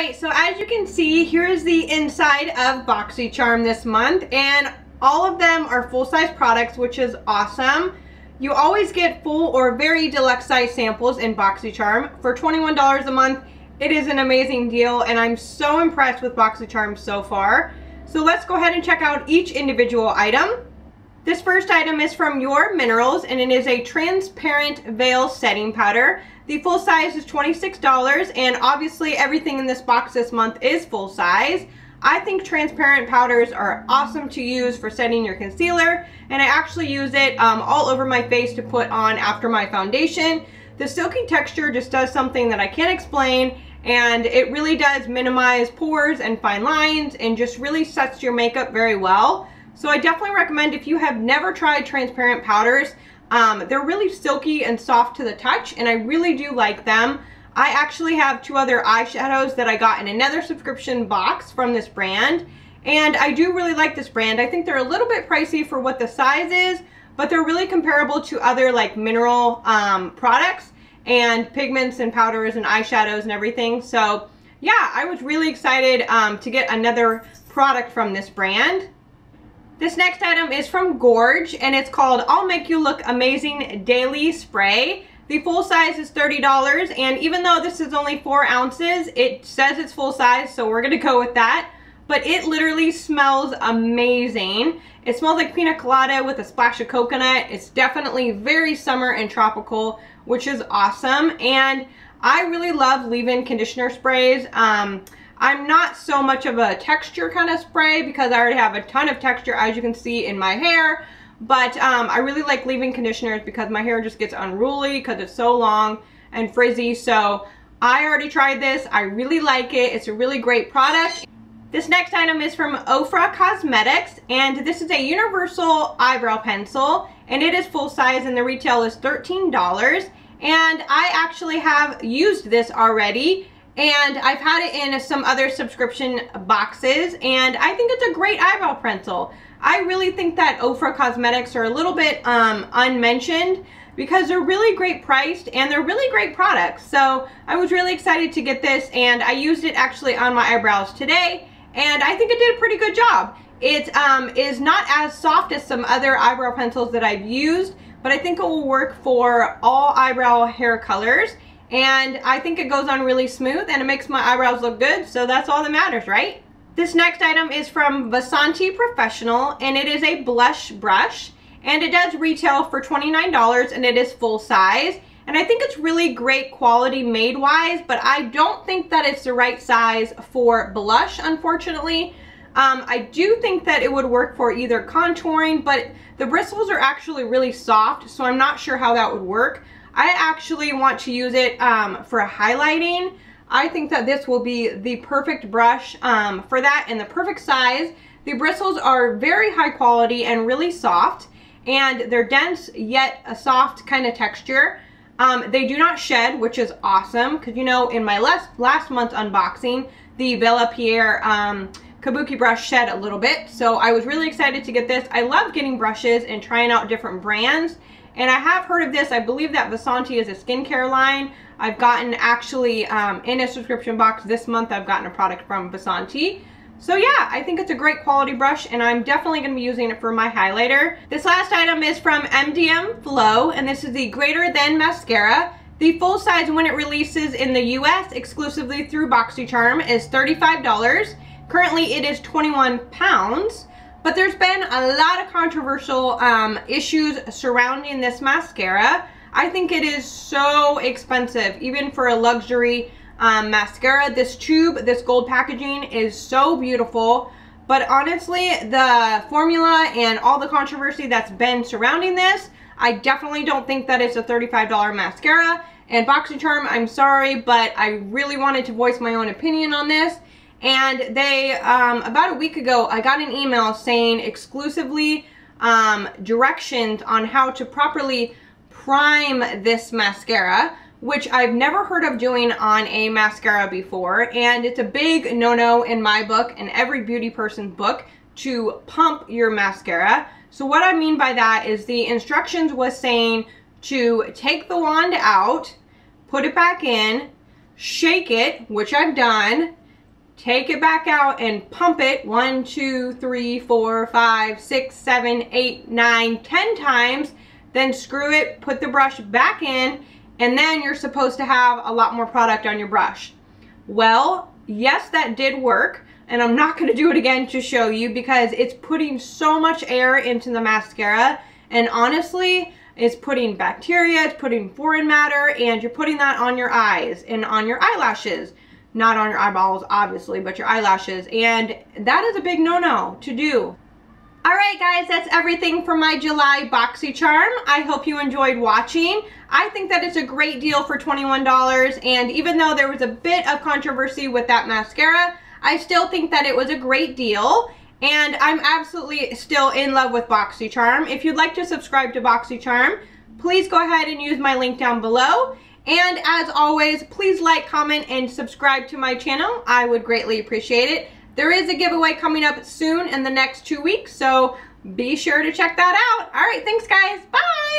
Alright, so as you can see, here is the inside of BoxyCharm this month, and all of them are full-size products, which is awesome. You always get full or very deluxe size samples in BoxyCharm. For $21 a month, it is an amazing deal, and I'm so impressed with BoxyCharm so far. So let's go ahead and check out each individual item. This first item is from Your Minerals, and it is a transparent veil setting powder. The full size is $26, and obviously everything in this box this month is full size. I think transparent powders are awesome to use for setting your concealer, and I actually use it all over my face to put on after my foundation. The silky texture just does something that I can't explain, and it really does minimize pores and fine lines and just really sets your makeup very well. So I definitely recommend, if you have never tried transparent powders, they're really silky and soft to the touch, and I really do like them. I actually have two other eyeshadows that I got in another subscription box from this brand, and I do really like this brand. I think they're a little bit pricey for what the size is, but they're really comparable to other like mineral products and pigments and powders and eyeshadows and everything. So yeah, I was really excited to get another product from this brand. This next item is from Gorge, and it's called I'll Make You Look Amazing Daily Spray. The full size is $30, and even though this is only 4 ounces, it says it's full size, so we're gonna go with that. But it literally smells amazing. It smells like pina colada with a splash of coconut. It's definitely very summer and tropical, which is awesome. And I really love leave-in conditioner sprays. I'm not so much of a texture kind of spray because I already have a ton of texture, as you can see in my hair. But I really like leave-in conditioners because my hair just gets unruly because it's so long and frizzy. So I already tried this. I really like it. It's a really great product. This next item is from Ofra Cosmetics, and this is a universal eyebrow pencil, and it is full size, and the retail is $13. And I actually have used this already, and I've had it in some other subscription boxes, and I think it's a great eyebrow pencil. I really think that Ofra Cosmetics are a little bit unmentioned because they're really great priced and they're really great products. So I was really excited to get this, and I used it actually on my eyebrows today, and I think it did a pretty good job. It is not as soft as some other eyebrow pencils that I've used, but I think it will work for all eyebrow hair colors, and I think it goes on really smooth and it makes my eyebrows look good, so that's all that matters, right? This next item is from Vasanti Professional, and it is a blush brush, and it does retail for $29, and it is full size, and I think it's really great quality made wise, but I don't think that it's the right size for blush, unfortunately. I do think that it would work for either contouring, but the bristles are actually really soft, so I'm not sure how that would work. I actually want to use it for highlighting. I think that this will be the perfect brush for that and the perfect size. The bristles are very high quality and really soft, and they're dense yet a soft kind of texture. They do not shed, which is awesome, because you know in my last month's unboxing, the Bella Pierre Kabuki brush shed a little bit, so I was really excited to get this. I love getting brushes and trying out different brands. And I have heard of this. I believe that Vasanti is a skincare line. I've gotten actually in a subscription box this month, I've gotten a product from Vasanti. So yeah, I think it's a great quality brush, and I'm definitely going to be using it for my highlighter. This last item is from MDM Flow, and this is the Greater Than Mascara. The full size, when it releases in the US exclusively through BoxyCharm, is $35. Currently it is £21. But there's been a lot of controversial issues surrounding this mascara. I think it is so expensive, even for a luxury mascara. This tube, this gold packaging is so beautiful. But honestly, the formula and all the controversy that's been surrounding this, I definitely don't think that it's a $35 mascara. And BoxyCharm, I'm sorry, but I really wanted to voice my own opinion on this. And they, about a week ago, I got an email saying exclusively directions on how to properly prime this mascara, which I've never heard of doing on a mascara before. And it's a big no-no in my book and every beauty person's book to pump your mascara. So what I mean by that is the instructions was saying to take the wand out, put it back in, shake it, which I've done, Take it back out and pump it 1, 2, 3, 4, 5, 6, 7, 8, 9, 10 times. Then screw it, put the brush back in, and then you're supposed to have a lot more product on your brush. Well, yes, that did work, and I'm not gonna do it again to show you because it's putting so much air into the mascara, and honestly, it's putting bacteria, it's putting foreign matter, and you're putting that on your eyes and on your eyelashes. Not on your eyeballs, obviously, but your eyelashes, and that is a big no-no to do. Alright guys, that's everything for my July BoxyCharm. I hope you enjoyed watching. I think that it's a great deal for $21, and even though there was a bit of controversy with that mascara, I still think that it was a great deal, and I'm absolutely still in love with BoxyCharm. If you'd like to subscribe to BoxyCharm, please go ahead and use my link down below. And as always, please like, comment, and subscribe to my channel. I would greatly appreciate it. There is a giveaway coming up soon in the next 2 weeks, so be sure to check that out. All right, thanks guys, bye!